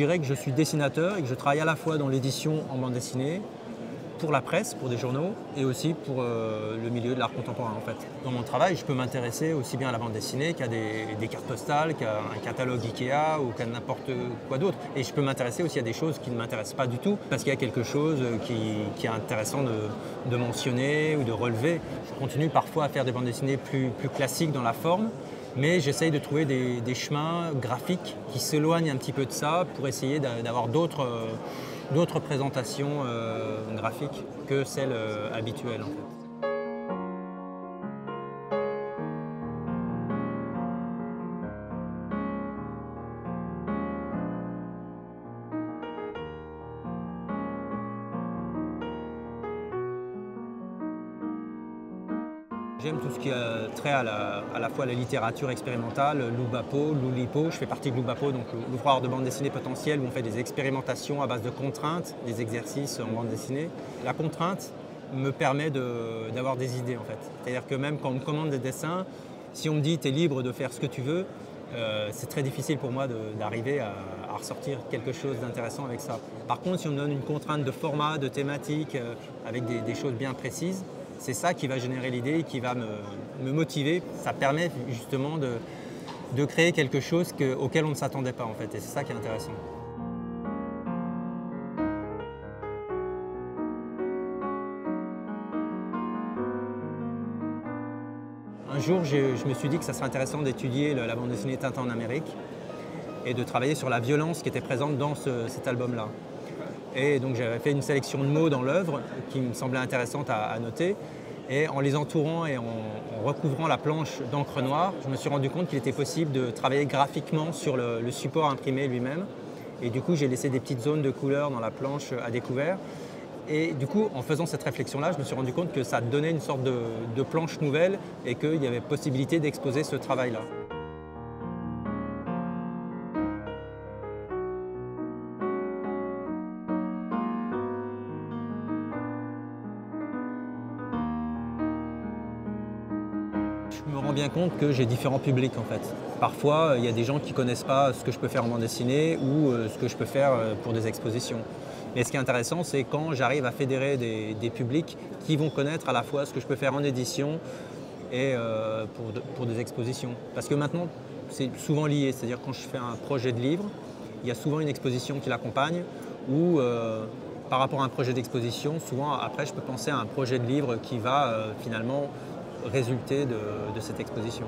dirais que je suis dessinateur et que je travaille à la fois dans l'édition en bande dessinée, pour la presse, pour des journaux, et aussi pour le milieu de l'art contemporain en fait. Dans mon travail, je peux m'intéresser aussi bien à la bande dessinée qu'à des cartes postales, qu'à un catalogue Ikea ou qu'à n'importe quoi d'autre. Et je peux m'intéresser aussi à des choses qui ne m'intéressent pas du tout, parce qu'il y a quelque chose qui est intéressant de mentionner ou de relever. Je continue parfois à faire des bandes dessinées plus classiques dans la forme, mais j'essaye de trouver des chemins graphiques qui s'éloignent un petit peu de ça pour essayer d'avoir d'autres présentations graphiques que celles habituelles en fait. J'aime tout ce qui a trait à la fois à la littérature expérimentale, l'Oubapo, Loulipo. Je fais partie de l'Oubapo, donc l'ouvroir de bande dessinée potentielle où on fait des expérimentations à base de contraintes, des exercices en bande dessinée. La contrainte me permet d'avoir des idées en fait. C'est-à-dire que même quand on me commande des dessins, si on me dit « t'es libre de faire ce que tu veux », c'est très difficile pour moi d'arriver à ressortir quelque chose d'intéressant avec ça. Par contre, si on me donne une contrainte de format, de thématique, avec des choses bien précises, c'est ça qui va générer l'idée et qui va me motiver. Ça permet justement de créer quelque chose auquel on ne s'attendait pas en fait, et c'est ça qui est intéressant. Un jour, je me suis dit que ça serait intéressant d'étudier la bande dessinée Tintin en Amérique et de travailler sur la violence qui était présente dans cet album-là. Et donc j'avais fait une sélection de mots dans l'œuvre qui me semblait intéressante à noter. Et en les entourant et en recouvrant la planche d'encre noire, je me suis rendu compte qu'il était possible de travailler graphiquement sur le support imprimé lui-même. Et du coup, j'ai laissé des petites zones de couleur dans la planche à découvert. Et du coup, en faisant cette réflexion-là, je me suis rendu compte que ça donnait une sorte de planche nouvelle et qu'il y avait possibilité d'exposer ce travail-là. Je me rends bien compte que j'ai différents publics en fait. Parfois, il y a des gens qui ne connaissent pas ce que je peux faire en bande dessinée ou ce que je peux faire pour des expositions. Mais ce qui est intéressant, c'est quand j'arrive à fédérer des publics qui vont connaître à la fois ce que je peux faire en édition et pour des expositions. Parce que maintenant, c'est souvent lié. C'est-à-dire quand je fais un projet de livre, il y a souvent une exposition qui l'accompagne ou par rapport à un projet d'exposition, souvent après, je peux penser à un projet de livre qui va finalement résulter de cette exposition.